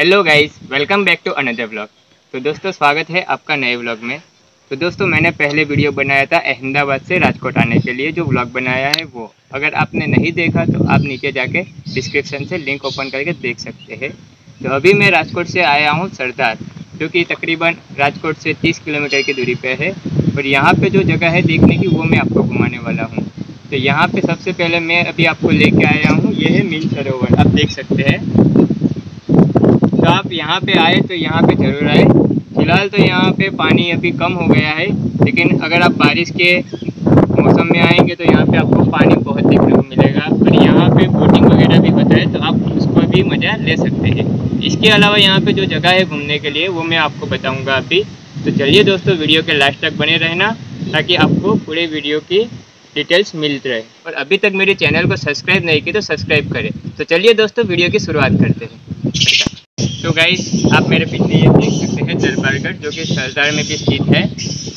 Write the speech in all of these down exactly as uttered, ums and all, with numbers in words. Hello guys, welcome back to another vlog. तो दोस्तों स्वागत है आपका नए व्लॉग में। तो दोस्तों मैंने पहले वीडियो बनाया था अहमदाबाद से राजकोट आने के लिए, जो व्लॉग बनाया है वो अगर आपने नहीं देखा तो आप नीचे जाके डिस्क्रिप्शन से लिंक ओपन करके देख सकते हैं। तो अभी मैं राजकोट से आया हूँ सरदार, जो कि तकरीबन राजकोट से तीस किलोमीटर की दूरी पर है, और यहाँ पर जो जगह है देखने की वो मैं आपको घुमाने वाला हूँ। तो यहाँ पर सबसे पहले मैं अभी आपको लेके आया हूँ, ये है मीन सरोवर, आप देख सकते हैं। तो आप यहाँ पे आए तो यहाँ पे ज़रूर आए। फिलहाल तो यहाँ पे पानी अभी कम हो गया है, लेकिन अगर आप बारिश के मौसम में आएंगे तो यहाँ पे आपको पानी बहुत देखने को मिलेगा। और यहाँ पे बोटिंग वगैरह भी होता है, तो आप उसको भी मज़ा ले सकते हैं। इसके अलावा यहाँ पे जो जगह है घूमने के लिए वो मैं आपको बताऊँगा अभी। तो चलिए दोस्तों वीडियो के लास्ट तक बने रहना, ताकि आपको पूरे वीडियो की डिटेल्स मिलती रहे। और अभी तक मेरे चैनल को सब्सक्राइब नहीं की तो सब्सक्राइब करें। तो चलिए दोस्तों वीडियो की शुरुआत करते हैं। तो गाइस आप मेरे पीछे ये देख सकते हैं दरबारगढ़, जो कि सरदार में भी स्थित है।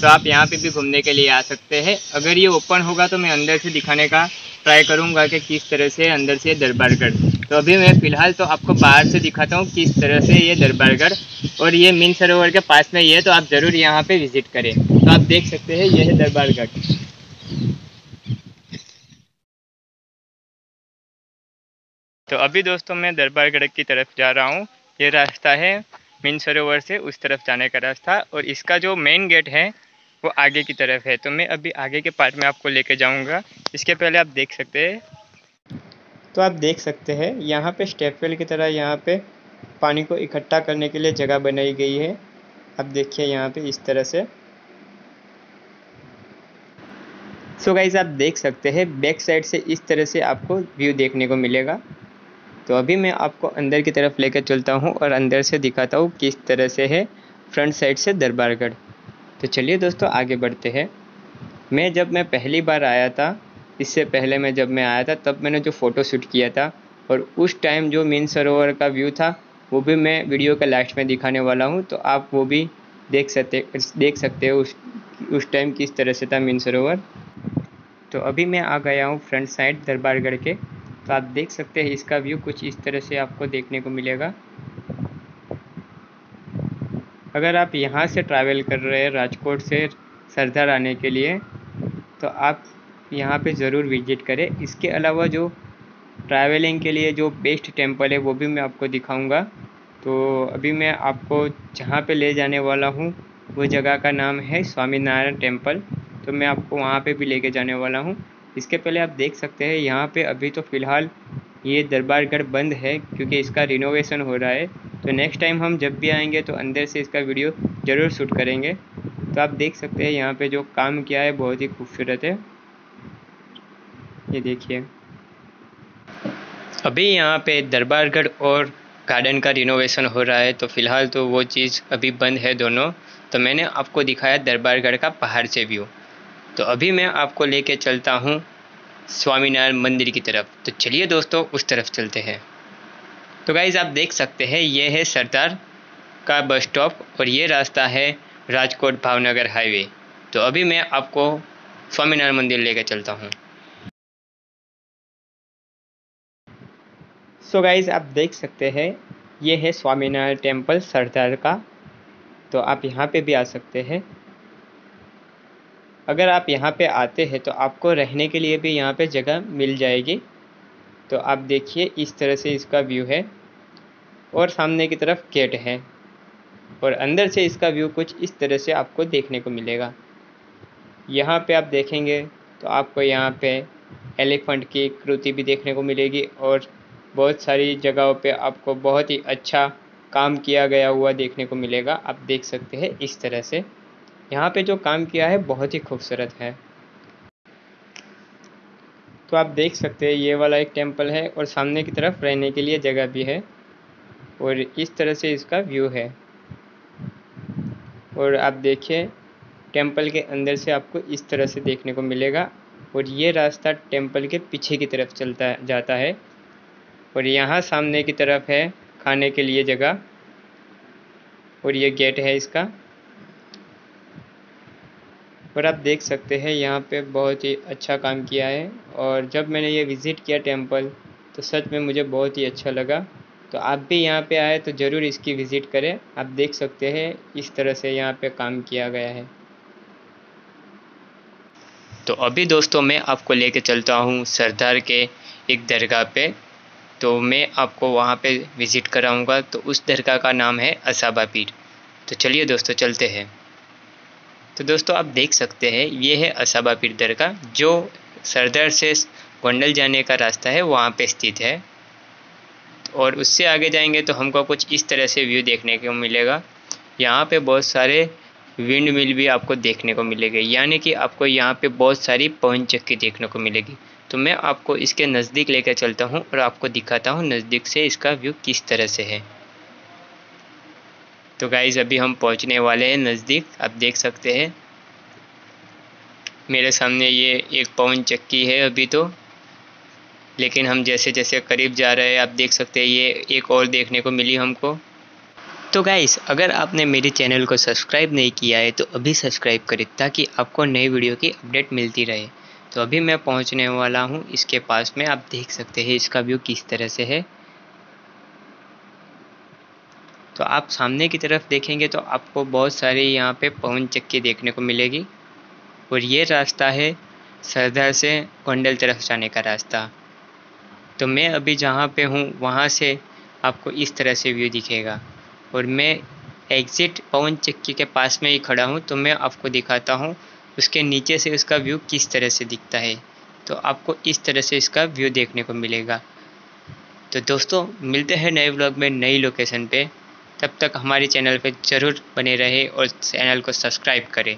तो आप यहाँ पे भी घूमने के लिए आ सकते हैं। अगर ये ओपन होगा तो मैं अंदर से दिखाने का ट्राई करूँगा कि किस तरह से अंदर से दरबारगढ़। तो अभी मैं फ़िलहाल तो आपको बाहर से दिखाता हूँ किस तरह से ये दरबारगढ़, और ये मीन सरोवर के पास में ही है, तो आप ज़रूर यहाँ पर विज़िट करें। तो आप देख सकते हैं यह है दरबारगढ़। तो अभी दोस्तों मैं दरबारगढ़ की तरफ जा रहा हूँ। ये रास्ता है मीन सरोवर से उस तरफ जाने का रास्ता, और इसका जो मेन गेट है वो आगे की तरफ है। तो मैं अभी आगे के पार्ट में आपको लेके जाऊंगा। इसके पहले आप देख सकते हैं, तो आप देख सकते हैं यहाँ पे स्टेपवेल की तरह यहाँ पे पानी को इकट्ठा करने के लिए जगह बनाई गई है। आप देखिए यहाँ पे इस तरह से। सो गाइस आप देख सकते हैं बैक साइड से इस तरह से आपको व्यू देखने को मिलेगा। तो अभी मैं आपको अंदर की तरफ लेकर चलता हूं और अंदर से दिखाता हूं किस तरह से है फ्रंट साइड से दरबारगढ़। तो चलिए दोस्तों आगे बढ़ते हैं। मैं जब मैं पहली बार आया था, इससे पहले मैं जब मैं आया था तब मैंने जो फ़ोटो शूट किया था, और उस टाइम जो मीन सरोवर का व्यू था वो भी मैं वीडियो के लास्ट में दिखाने वाला हूँ। तो आप वो भी देख सकते देख सकते हो उस उस टाइम किस तरह से था मीन सरोवर। तो अभी मैं आ गया हूँ फ्रंट साइड दरबारगढ़ के। तो आप देख सकते हैं इसका व्यू कुछ इस तरह से आपको देखने को मिलेगा। अगर आप यहाँ से ट्रैवल कर रहे हैं राजकोट से सरदार आने के लिए, तो आप यहाँ पे ज़रूर विजिट करें। इसके अलावा जो ट्रैवलिंग के लिए जो बेस्ट टेंपल है वो भी मैं आपको दिखाऊंगा। तो अभी मैं आपको जहाँ पे ले जाने वाला हूँ वो जगह का नाम है स्वामीनारायण टेम्पल। तो मैं आपको वहाँ पर भी ले कर जाने वाला हूँ। इसके पहले आप देख सकते हैं यहाँ पे अभी तो फ़िलहाल ये दरबारगढ़ बंद है, क्योंकि इसका रिनोवेशन हो रहा है। तो नेक्स्ट टाइम हम जब भी आएंगे तो अंदर से इसका वीडियो ज़रूर शूट करेंगे। तो आप देख सकते हैं यहाँ पे जो काम किया है बहुत ही खूबसूरत है, ये देखिए। अभी यहाँ पे दरबारगढ़ और गार्डन का रिनोवेशन हो रहा है, तो फ़िलहाल तो वो चीज़ अभी बंद है दोनों। तो मैंने आपको दिखाया दरबारगढ़ का पहाड़ से व्यू। तो अभी मैं आपको लेके चलता हूँ स्वामीनारायण मंदिर की तरफ। तो चलिए दोस्तों उस तरफ चलते हैं। तो गाइज़ आप देख सकते हैं ये है सरदार का बस स्टॉप, और ये रास्ता है राजकोट भावनगर हाईवे। तो अभी मैं आपको स्वामीनारायण मंदिर लेके चलता हूँ। सो गाइज़ आप देख सकते हैं ये है स्वामीनारायण टेम्पल सरदार का। तो आप यहाँ पे भी आ सकते हैं। अगर आप यहाँ पे आते हैं तो आपको रहने के लिए भी यहाँ पे जगह मिल जाएगी। तो आप देखिए इस तरह से इसका व्यू है, और सामने की तरफ गेट है, और अंदर से इसका व्यू कुछ इस तरह से आपको देखने को मिलेगा। यहाँ पे आप देखेंगे तो आपको यहाँ पे एलिफेंट की कृति भी देखने को मिलेगी, और बहुत सारी जगहों पे आपको बहुत ही अच्छा काम किया गया हुआ देखने को मिलेगा। आप देख सकते हैं इस तरह से यहाँ पे जो काम किया है बहुत ही खूबसूरत है। तो आप देख सकते हैं ये वाला एक टेम्पल है, और सामने की तरफ रहने के लिए जगह भी है, और इस तरह से इसका व्यू है। और आप देखिए टेम्पल के अंदर से आपको इस तरह से देखने को मिलेगा, और ये रास्ता टेम्पल के पीछे की तरफ चलता जाता है, और यहाँ सामने की तरफ है खाने के लिए जगह, और ये गेट है इसका। और आप देख सकते हैं यहाँ पे बहुत ही अच्छा काम किया है, और जब मैंने ये विज़िट किया टेंपल तो सच में मुझे बहुत ही अच्छा लगा। तो आप भी यहाँ पे आए तो ज़रूर इसकी विज़िट करें। आप देख सकते हैं इस तरह से यहाँ पे काम किया गया है। तो अभी दोस्तों मैं आपको लेके चलता हूँ सरदार के एक दरगाह पे, तो मैं आपको वहाँ पे विज़िट कराऊँगा। तो उस दरगाह का नाम है अशाबापीर। तो चलिए दोस्तों चलते हैं। तो दोस्तों आप देख सकते हैं ये है अशाबापीर दरगाह, जो सरदार से गोंडल जाने का रास्ता है वहाँ पे स्थित है। और उससे आगे जाएंगे तो हमको कुछ इस तरह से व्यू देखने को मिलेगा। यहाँ पे बहुत सारे विंड मिल भी आपको देखने को मिलेंगे, यानी कि आपको यहाँ पे बहुत सारी पवन चक्की देखने को मिलेगी। तो मैं आपको इसके नज़दीक लेकर चलता हूँ और आपको दिखाता हूँ नज़दीक से इसका व्यू किस तरह से है। तो गाइज़ अभी हम पहुँचने वाले हैं नज़दीक। आप देख सकते हैं मेरे सामने ये एक पवन चक्की है अभी तो, लेकिन हम जैसे जैसे करीब जा रहे हैं आप देख सकते हैं ये एक और देखने को मिली हमको। तो गाइस अगर आपने मेरे चैनल को सब्सक्राइब नहीं किया है तो अभी सब्सक्राइब करें ताकि आपको नई वीडियो की अपडेट मिलती रहे। तो अभी मैं पहुंचने वाला हूं इसके पास में। आप देख सकते हैं इसका व्यू किस तरह से है। तो आप सामने की तरफ देखेंगे तो आपको बहुत सारे यहाँ पे पवन चक्की देखने को मिलेगी। और ये रास्ता है सरदार से गोंडल तरफ जाने का रास्ता। तो मैं अभी जहाँ पे हूँ वहाँ से आपको इस तरह से व्यू दिखेगा। और मैं एग्ज़िट पवन चक्की के पास में ही खड़ा हूँ, तो मैं आपको दिखाता हूँ उसके नीचे से उसका व्यू किस तरह से दिखता है। तो आपको इस तरह से इसका व्यू देखने को मिलेगा। तो दोस्तों मिलते हैं नए व्लॉग में नई लोकेशन पे। तब तक हमारे चैनल पे ज़रूर बने रहे और चैनल को सब्सक्राइब करें।